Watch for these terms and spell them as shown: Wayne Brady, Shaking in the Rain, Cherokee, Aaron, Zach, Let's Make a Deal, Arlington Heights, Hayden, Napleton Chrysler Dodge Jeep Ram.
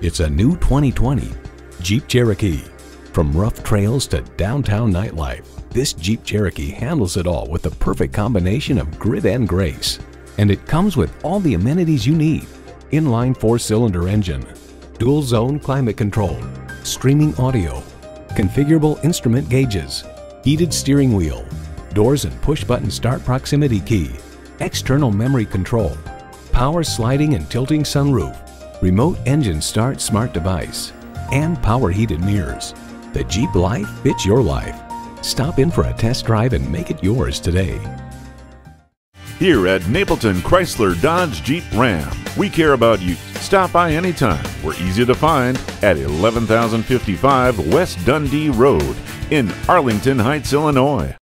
It's a new 2020 Jeep Cherokee. From rough trails to downtown nightlife, this Jeep Cherokee handles it all with the perfect combination of grit and grace. And it comes with all the amenities you need. Inline four-cylinder engine, dual zone climate control, streaming audio, configurable instrument gauges, heated steering wheel, doors and push-button start proximity key, external memory control, power sliding and tilting sunroof, remote engine start smart device, and power heated mirrors. The Jeep life fits your life. Stop in for a test drive and make it yours today. Here at Napleton Chrysler Dodge Jeep Ram, we care about you. Stop by anytime. We're easy to find at 11055 West Dundee Road in Arlington Heights, Illinois.